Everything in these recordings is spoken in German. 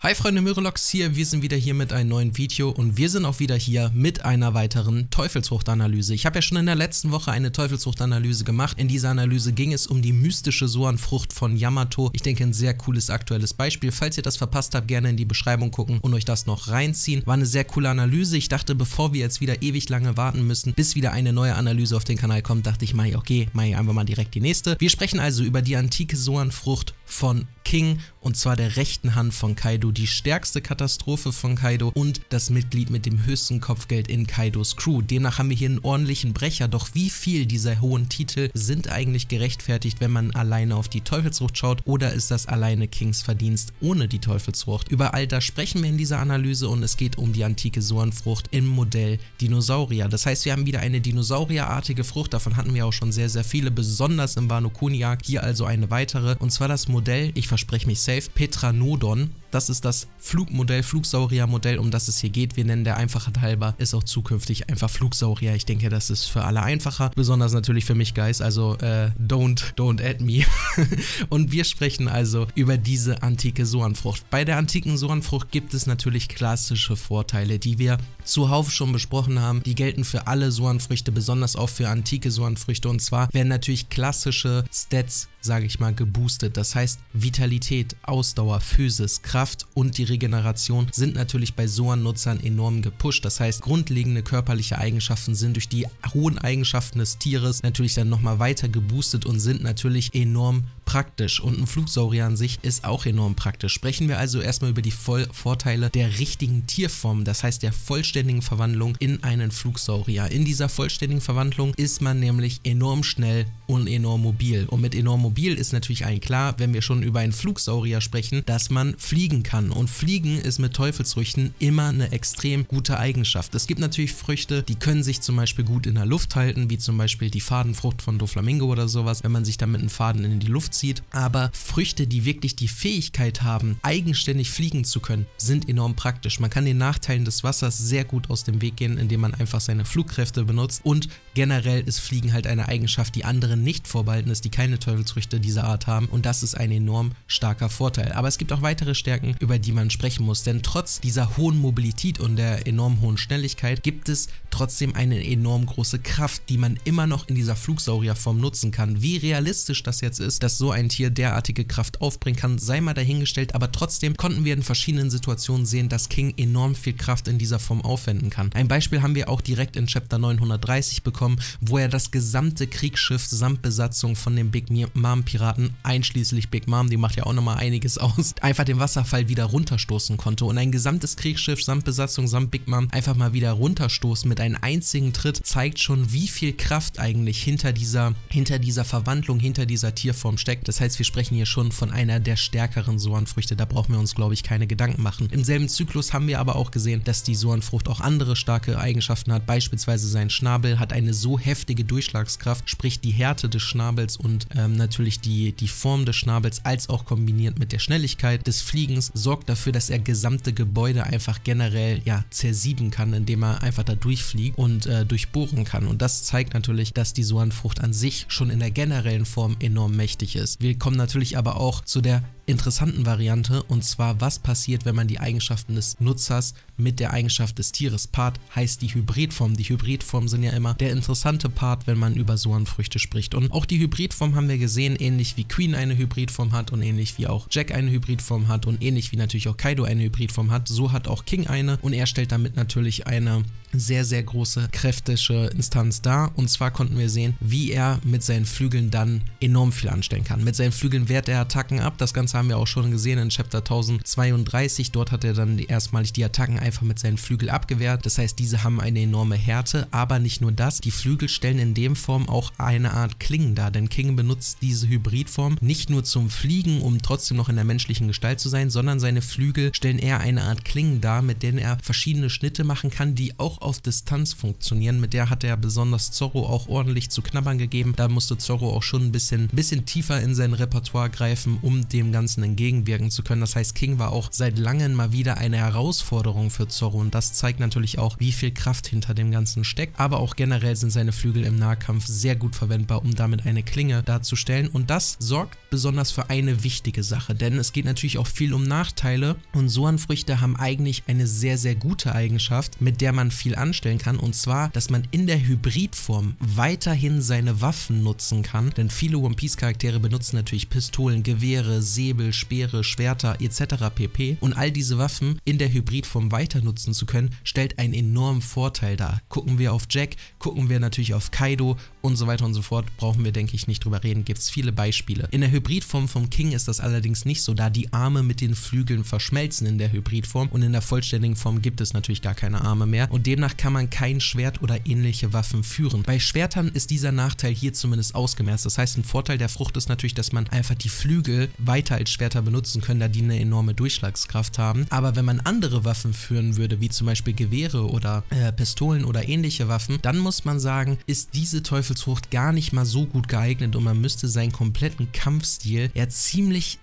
Hi Freunde Myrolox hier, wir sind wieder hier mit einem neuen Video und wir sind auch wieder hier mit einer weiteren Teufelsfruchtanalyse. Ich habe ja schon in der letzten Woche eine Teufelsfruchtanalyse gemacht. In dieser Analyse ging es um die mystische Zoan-Frucht von Yamato. Ich denke, ein sehr cooles aktuelles Beispiel. Falls ihr das verpasst habt, gerne in die Beschreibung gucken und euch das noch reinziehen. War eine sehr coole Analyse. Ich dachte, bevor wir jetzt wieder ewig lange warten müssen, bis wieder eine neue Analyse auf den Kanal kommt, dachte ich, mach ich einfach mal direkt die nächste. Wir sprechen also über die antike Zoan-Frucht von King und zwar der rechten Hand von Kaido. Die stärkste Katastrophe von Kaido und das Mitglied mit dem höchsten Kopfgeld in Kaidos Crew. Demnach haben wir hier einen ordentlichen Brecher, doch wie viel dieser hohen Titel sind eigentlich gerechtfertigt, wenn man alleine auf die Teufelsfrucht schaut, oder ist das alleine Kings Verdienst ohne die Teufelsfrucht? Über all das sprechen wir in dieser Analyse und es geht um die antike Zoan-Frucht im Modell Dinosaurier. Das heißt, wir haben wieder eine dinosaurierartige Frucht, davon hatten wir auch schon sehr, sehr viele, besonders im Wano Kuni-Arc. Hier also eine weitere und zwar das Modell, ich verspreche mich safe, PTERANODON. Das ist das Flugmodell, Flugsaurier-Modell, um das es hier geht. Wir nennen der Einfachheit halber, ist auch zukünftig einfach Flugsaurier. Ich denke, das ist für alle einfacher. Besonders natürlich für mich, Guys. Also, don't add me. Und wir sprechen also über diese antike Zoanfrucht. Bei der antiken Zoanfrucht gibt es natürlich klassische Vorteile, die wir zuhauf schon besprochen haben. Die gelten für alle Zoanfrüchte, besonders auch für antike Zoanfrüchte. Und zwar werden natürlich klassische Stats, sage ich mal, geboostet. Das heißt, Vitalität, Ausdauer, Physis, Kraft und die Regeneration sind natürlich bei Zoan-Nutzern enorm gepusht. Das heißt, grundlegende körperliche Eigenschaften sind durch die hohen Eigenschaften des Tieres natürlich dann nochmal weiter geboostet und sind natürlich enorm praktisch. Und ein Flugsaurier an sich ist auch enorm praktisch. Sprechen wir also erstmal über die Vorteile der richtigen Tierform, das heißt der vollständigen Verwandlung in einen Flugsaurier. In dieser vollständigen Verwandlung ist man nämlich enorm schnell und enorm mobil. Und mit enorm mobil ist natürlich allen klar, wenn wir schon über einen Flugsaurier sprechen, dass man fliegen kann. Und Fliegen ist mit Teufelsfrüchten immer eine extrem gute Eigenschaft. Es gibt natürlich Früchte, die können sich zum Beispiel gut in der Luft halten, wie zum Beispiel die Fadenfrucht von Doflamingo oder sowas, wenn man sich damit einen Faden in die Luft zieht. Aber Früchte, die wirklich die Fähigkeit haben, eigenständig fliegen zu können, sind enorm praktisch. Man kann den Nachteilen des Wassers sehr gut aus dem Weg gehen, indem man einfach seine Flugkräfte benutzt. Und generell ist Fliegen halt eine Eigenschaft, die anderen nicht vorbehalten ist, die keine Teufelsfrüchte dieser Art haben. Und das ist ein enorm starker Vorteil. Aber es gibt auch weitere Stärken, über die man sprechen muss. Denn trotz dieser hohen Mobilität und der enorm hohen Schnelligkeit gibt es trotzdem eine enorm große Kraft, die man immer noch in dieser Flugsaurierform nutzen kann. Wie realistisch das jetzt ist, dass so ein Tier derartige Kraft aufbringen kann, sei mal dahingestellt. Aber trotzdem konnten wir in verschiedenen Situationen sehen, dass King enorm viel Kraft in dieser Form aufwenden kann. Ein Beispiel haben wir auch direkt in Chapter 930 bekommen, wo er das gesamte Kriegsschiff samt Besatzung von den Big Mom Piraten, einschließlich Big Mom, die macht ja auch nochmal einiges aus, einfach den Wasserfall wieder runterstoßen konnte und ein gesamtes Kriegsschiff samt Besatzung samt Big Mom einfach mal wieder runterstoßen mit einem einzigen Tritt, zeigt schon, wie viel Kraft eigentlich hinter dieser Verwandlung, hinter dieser Tierform steckt. Das heißt, wir sprechen hier schon von einer der stärkeren Zoanfrüchte, da brauchen wir uns, glaube ich, keine Gedanken machen. Im selben Zyklus haben wir aber auch gesehen, dass die Zoanfrucht auch andere starke Eigenschaften hat, beispielsweise sein Schnabel hat eine so heftige Durchschlagskraft, sprich die Härte des Schnabels und natürlich die Form des Schnabels, als auch kombiniert mit der Schnelligkeit des Fliegens, sorgt dafür, dass er gesamte Gebäude einfach generell, ja, zersieben kann, indem er einfach da durchfliegt und durchbohren kann. Und das zeigt natürlich, dass die Zoanfrucht an sich schon in der generellen Form enorm mächtig ist. Wir kommen natürlich aber auch zu der interessanten Variante, und zwar, was passiert, wenn man die Eigenschaften des Nutzers mit der Eigenschaft des Tieres paart, heißt die Hybridform. Die Hybridformen sind ja immer der interessante Part, wenn man über Zoanfrüchte spricht. Und auch die Hybridform haben wir gesehen, ähnlich wie Queen eine Hybridform hat und ähnlich wie auch Jack eine Hybridform hat und ähnlich wie natürlich auch Kaido eine Hybridform hat, so hat auch King eine, und er stellt damit natürlich eine sehr, sehr große kräftige Instanz dar. Und zwar konnten wir sehen, wie er mit seinen Flügeln dann enorm viel anstellen kann. Mit seinen Flügeln wehrt er Attacken ab. Das Ganze haben wir auch schon gesehen in Chapter 1032. Dort hat er dann erstmalig die Attacken einfach mit seinen Flügeln abgewehrt. Das heißt, diese haben eine enorme Härte. Aber nicht nur das, die Flügel stellen in dem Form auch eine Art Klingen dar. Denn King benutzt diese Hybridform nicht nur zum Fliegen, um trotzdem noch in der menschlichen Gestalt zu sein, sondern seine Flügel stellen eher eine Art Klingen dar, mit denen er verschiedene Schnitte machen kann, die auch auf Distanz funktionieren. Mit der hat er besonders Zoro auch ordentlich zu knabbern gegeben. Da musste Zoro auch schon ein bisschen tiefer in sein Repertoire greifen, um dem Ganzen Ganzen entgegenwirken zu können. Das heißt, King war auch seit langem mal wieder eine Herausforderung für Zoro und das zeigt natürlich auch, wie viel Kraft hinter dem Ganzen steckt. Aber auch generell sind seine Flügel im Nahkampf sehr gut verwendbar, um damit eine Klinge darzustellen, und das sorgt besonders für eine wichtige Sache, denn es geht natürlich auch viel um Nachteile und Zoan-Früchte haben eigentlich eine sehr, sehr gute Eigenschaft, mit der man viel anstellen kann, und zwar, dass man in der Hybridform weiterhin seine Waffen nutzen kann, denn viele One Piece Charaktere benutzen natürlich Pistolen, Gewehre, Säbel, Speere, Schwerter etc. pp. Und all diese Waffen in der Hybridform weiter nutzen zu können, stellt einen enormen Vorteil dar. Gucken wir auf Jack, gucken wir natürlich auf Kaido und so weiter und so fort, brauchen wir, denke ich, nicht drüber reden, gibt es viele Beispiele. In der Hybridform vom King ist das allerdings nicht so, da die Arme mit den Flügeln verschmelzen in der Hybridform und in der vollständigen Form gibt es natürlich gar keine Arme mehr und demnach kann man kein Schwert oder ähnliche Waffen führen. Bei Schwertern ist dieser Nachteil hier zumindest ausgemerzt, das heißt, ein Vorteil der Frucht ist natürlich, dass man einfach die Flügel weiter als Schwerter benutzen kann, da die eine enorme Durchschlagskraft haben, aber wenn man andere Waffen führen würde, wie zum Beispiel Gewehre oder Pistolen oder ähnliche Waffen, dann muss man sagen, ist diese Teufelsfrucht gar nicht mal so gut geeignet und man müsste seinen kompletten Kampfstil ja ziemlich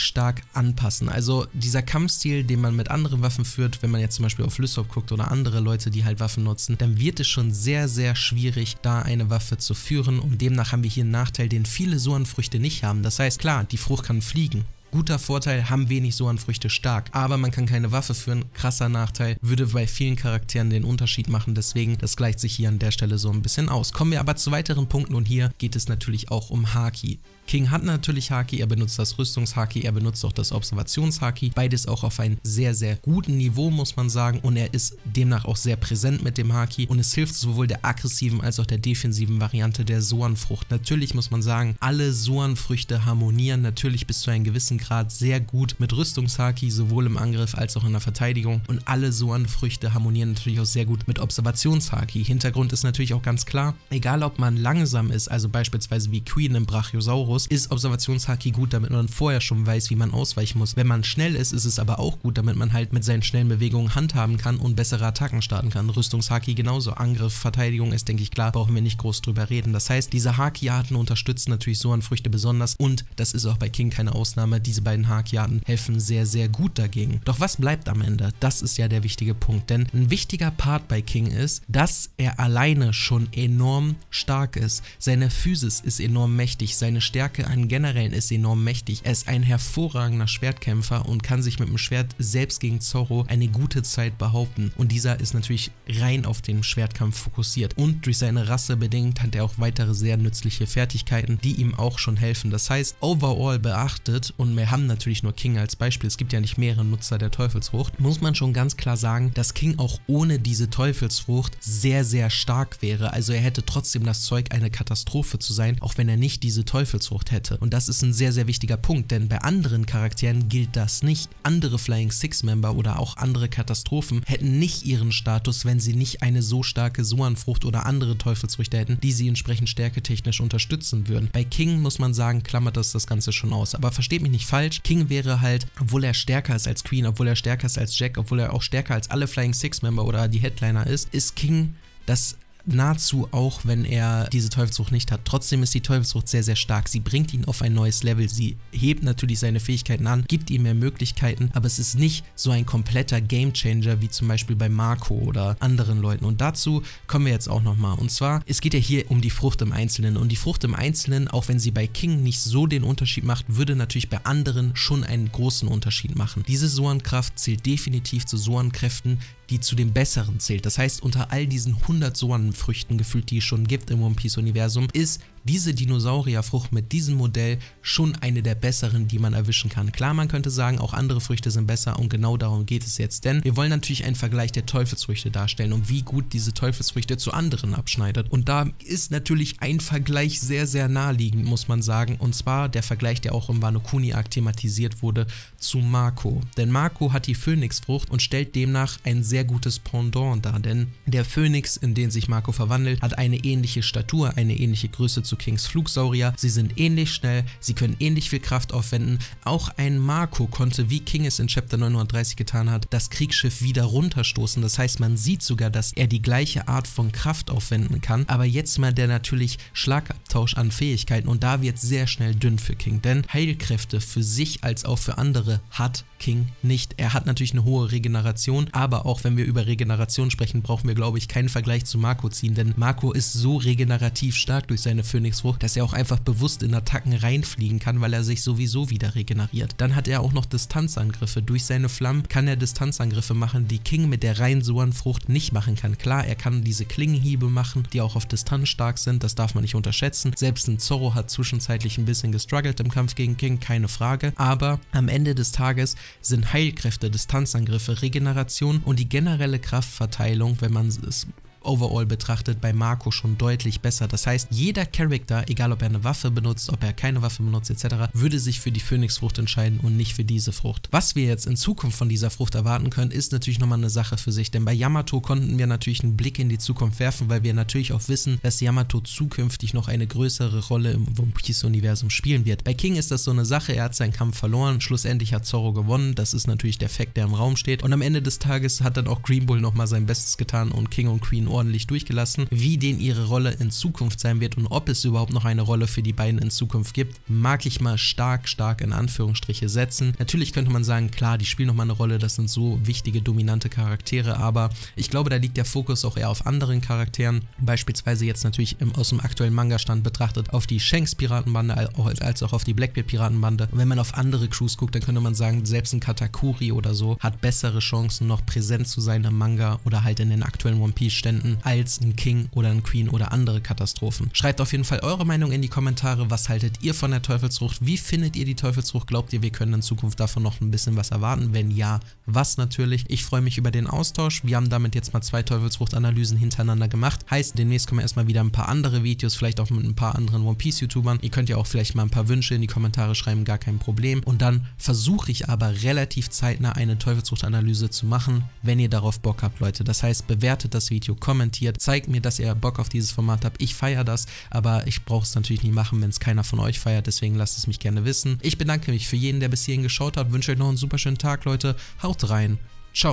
stark anpassen. Also dieser Kampfstil, den man mit anderen Waffen führt, wenn man jetzt zum Beispiel auf Lysop guckt oder andere Leute, die halt Waffen nutzen, dann wird es schon sehr, sehr schwierig, da eine Waffe zu führen, und demnach haben wir hier einen Nachteil, den viele Zoan-Früchte nicht haben. Das heißt, klar, die Frucht kann fliegen. Guter Vorteil, haben wenig Zoan-Früchte stark, aber man kann keine Waffe führen, krasser Nachteil, würde bei vielen Charakteren den Unterschied machen, deswegen, das gleicht sich hier an der Stelle so ein bisschen aus. Kommen wir aber zu weiteren Punkten und hier geht es natürlich auch um Haki. King hat natürlich Haki, er benutzt das Rüstungshaki, er benutzt auch das Observationshaki, beides auch auf einem sehr, sehr guten Niveau, muss man sagen, und er ist demnach auch sehr präsent mit dem Haki und es hilft sowohl der aggressiven als auch der defensiven Variante der Zoan-Frucht. Natürlich muss man sagen, alle Zoan-Früchte harmonieren natürlich bis zu einem gewissen Grad sehr gut mit Rüstungshaki, sowohl im Angriff als auch in der Verteidigung, und alle Zoan-Früchte harmonieren natürlich auch sehr gut mit Observationshaki. Hintergrund ist natürlich auch ganz klar, egal ob man langsam ist, also beispielsweise wie Queen im Brachiosaurus, ist Observationshaki gut, damit man vorher schon weiß, wie man ausweichen muss. Wenn man schnell ist, ist es aber auch gut, damit man halt mit seinen schnellen Bewegungen handhaben kann und bessere Attacken starten kann. Rüstungshaki genauso. Angriff, Verteidigung ist, denke ich, klar, brauchen wir nicht groß drüber reden. Das heißt, diese Haki-Arten unterstützen natürlich Zoan-Früchte besonders und das ist auch bei King keine Ausnahme. Diese beiden Haki-Arten helfen sehr, sehr gut dagegen. Doch was bleibt am Ende? Das ist ja der wichtige Punkt, denn ein wichtiger Part bei King ist, dass er alleine schon enorm stark ist. Seine Physis ist enorm mächtig, seine Stärke an generellen ist enorm mächtig. Er ist ein hervorragender Schwertkämpfer und kann sich mit dem Schwert selbst gegen Zoro eine gute Zeit behaupten. Und dieser ist natürlich rein auf den Schwertkampf fokussiert. Und durch seine Rasse bedingt hat er auch weitere sehr nützliche Fertigkeiten, die ihm auch schon helfen. Das heißt, overall beachtet, und wir haben natürlich nur King als Beispiel, es gibt ja nicht mehrere Nutzer der Teufelsfrucht, muss man schon ganz klar sagen, dass King auch ohne diese Teufelsfrucht sehr, sehr stark wäre. Also er hätte trotzdem das Zeug, eine Katastrophe zu sein, auch wenn er nicht diese Teufelsfrucht hätte. Und das ist ein sehr, sehr wichtiger Punkt, denn bei anderen Charakteren gilt das nicht. Andere Flying Six-Member oder auch andere Katastrophen hätten nicht ihren Status, wenn sie nicht eine so starke Zoan-Frucht oder andere Teufelsfrüchte hätten, die sie entsprechend stärketechnisch unterstützen würden. Bei King, muss man sagen, klammert das Ganze schon aus. Aber versteht mich nicht falsch, King wäre halt, obwohl er stärker ist als Queen, obwohl er stärker ist als Jack, obwohl er auch stärker als alle Flying Six-Member oder die Headliner ist, ist King das nahezu auch, wenn er diese Teufelsfrucht nicht hat. Trotzdem ist die Teufelsfrucht sehr, sehr stark. Sie bringt ihn auf ein neues Level. Sie hebt natürlich seine Fähigkeiten an, gibt ihm mehr Möglichkeiten, aber es ist nicht so ein kompletter Gamechanger wie zum Beispiel bei Marco oder anderen Leuten. Und dazu kommen wir jetzt auch nochmal. Und zwar, es geht ja hier um die Frucht im Einzelnen. Und die Frucht im Einzelnen, auch wenn sie bei King nicht so den Unterschied macht, würde natürlich bei anderen schon einen großen Unterschied machen. Diese Zoan-Kraft zählt definitiv zu Zoan-Kräften, die zu den besseren zählt. Das heißt, unter all diesen 100 Zoan-Früchten gefühlt, die es schon gibt im One Piece-Universum, ist diese Dinosaurierfrucht mit diesem Modell schon eine der besseren, die man erwischen kann. Klar, man könnte sagen, auch andere Früchte sind besser und genau darum geht es jetzt, denn wir wollen natürlich einen Vergleich der Teufelsfrüchte darstellen und wie gut diese Teufelsfrüchte zu anderen abschneidet. Und da ist natürlich ein Vergleich sehr, sehr naheliegend, muss man sagen, und zwar der Vergleich, der auch im Wano Kuni-Arc thematisiert wurde, zu Marco. Denn Marco hat die Phönixfrucht und stellt demnach ein sehr gutes Pendant dar, denn der Phönix, in den sich Marco verwandelt, hat eine ähnliche Statur, eine ähnliche Größe zu zu Kings Flugsaurier. Sie sind ähnlich schnell, sie können ähnlich viel Kraft aufwenden. Auch ein Marco konnte, wie King es in Chapter 930 getan hat, das Kriegsschiff wieder runterstoßen. Das heißt, man sieht sogar, dass er die gleiche Art von Kraft aufwenden kann. Aber jetzt mal der natürlich Schlagabtausch an Fähigkeiten und da wird es sehr schnell dünn für King, denn Heilkräfte für sich als auch für andere hat King nicht. Er hat natürlich eine hohe Regeneration, aber auch wenn wir über Regeneration sprechen, brauchen wir, glaube ich, keinen Vergleich zu Marco ziehen, denn Marco ist so regenerativ stark durch seine Phönixfrucht, dass er auch einfach bewusst in Attacken reinfliegen kann, weil er sich sowieso wieder regeneriert. Dann hat er auch noch Distanzangriffe. Durch seine Flammen kann er Distanzangriffe machen, die King mit der reinen Zoan-Frucht nicht machen kann. Klar, er kann diese Klingenhiebe machen, die auch auf Distanz stark sind, das darf man nicht unterschätzen. Selbst ein Zoro hat zwischenzeitlich ein bisschen gestruggelt im Kampf gegen King, keine Frage, aber am Ende des Tages sind Heilkräfte, Distanzangriffe, Regeneration und die generelle Kraftverteilung, wenn man es overall betrachtet, bei Marco schon deutlich besser. Das heißt, jeder Charakter, egal ob er eine Waffe benutzt, ob er keine Waffe benutzt etc., würde sich für die Phönixfrucht entscheiden und nicht für diese Frucht. Was wir jetzt in Zukunft von dieser Frucht erwarten können, ist natürlich nochmal eine Sache für sich, denn bei Yamato konnten wir natürlich einen Blick in die Zukunft werfen, weil wir natürlich auch wissen, dass Yamato zukünftig noch eine größere Rolle im One Piece Universum spielen wird. Bei King ist das so eine Sache, er hat seinen Kampf verloren, schlussendlich hat Zoro gewonnen, das ist natürlich der Fact, der im Raum steht und am Ende des Tages hat dann auch Green Bull nochmal sein Bestes getan und King und Queen ordentlich durchgelassen. Wie denn ihre Rolle in Zukunft sein wird und ob es überhaupt noch eine Rolle für die beiden in Zukunft gibt, mag ich mal stark in Anführungsstriche setzen. Natürlich könnte man sagen, klar, die spielen nochmal eine Rolle, das sind so wichtige, dominante Charaktere, aber ich glaube, da liegt der Fokus auch eher auf anderen Charakteren, beispielsweise jetzt natürlich aus dem aktuellen Manga-Stand betrachtet, auf die Shanks-Piratenbande als auch auf die Blackbeard-Piratenbande. Und wenn man auf andere Crews guckt, dann könnte man sagen, selbst ein Katakuri oder so hat bessere Chancen, noch präsent zu sein im Manga oder halt in den aktuellen One-Piece-Ständen als ein King oder ein Queen oder andere Katastrophen. Schreibt auf jeden Fall eure Meinung in die Kommentare. Was haltet ihr von der Teufelsfrucht? Wie findet ihr die Teufelsfrucht? Glaubt ihr, wir können in Zukunft davon noch ein bisschen was erwarten? Wenn ja, was natürlich? Ich freue mich über den Austausch. Wir haben damit jetzt mal 2 Teufelsfrucht-Analysen hintereinander gemacht. Heißt, demnächst kommen erstmal wieder ein paar andere Videos, vielleicht auch mit ein paar anderen One-Piece-YouTubern. Ihr könnt ja auch vielleicht mal ein paar Wünsche in die Kommentare schreiben, gar kein Problem. Und dann versuche ich aber relativ zeitnah eine Teufelsfrucht-Analyse zu machen, wenn ihr darauf Bock habt, Leute. Das heißt, bewertet das Video, kommentiert, zeigt mir, dass ihr Bock auf dieses Format habt. Ich feiere das, aber ich brauche es natürlich nicht machen, wenn es keiner von euch feiert. Deswegen lasst es mich gerne wissen. Ich bedanke mich für jeden, der bis hierhin geschaut hat. Wünsche euch noch einen super schönen Tag, Leute. Haut rein. Ciao.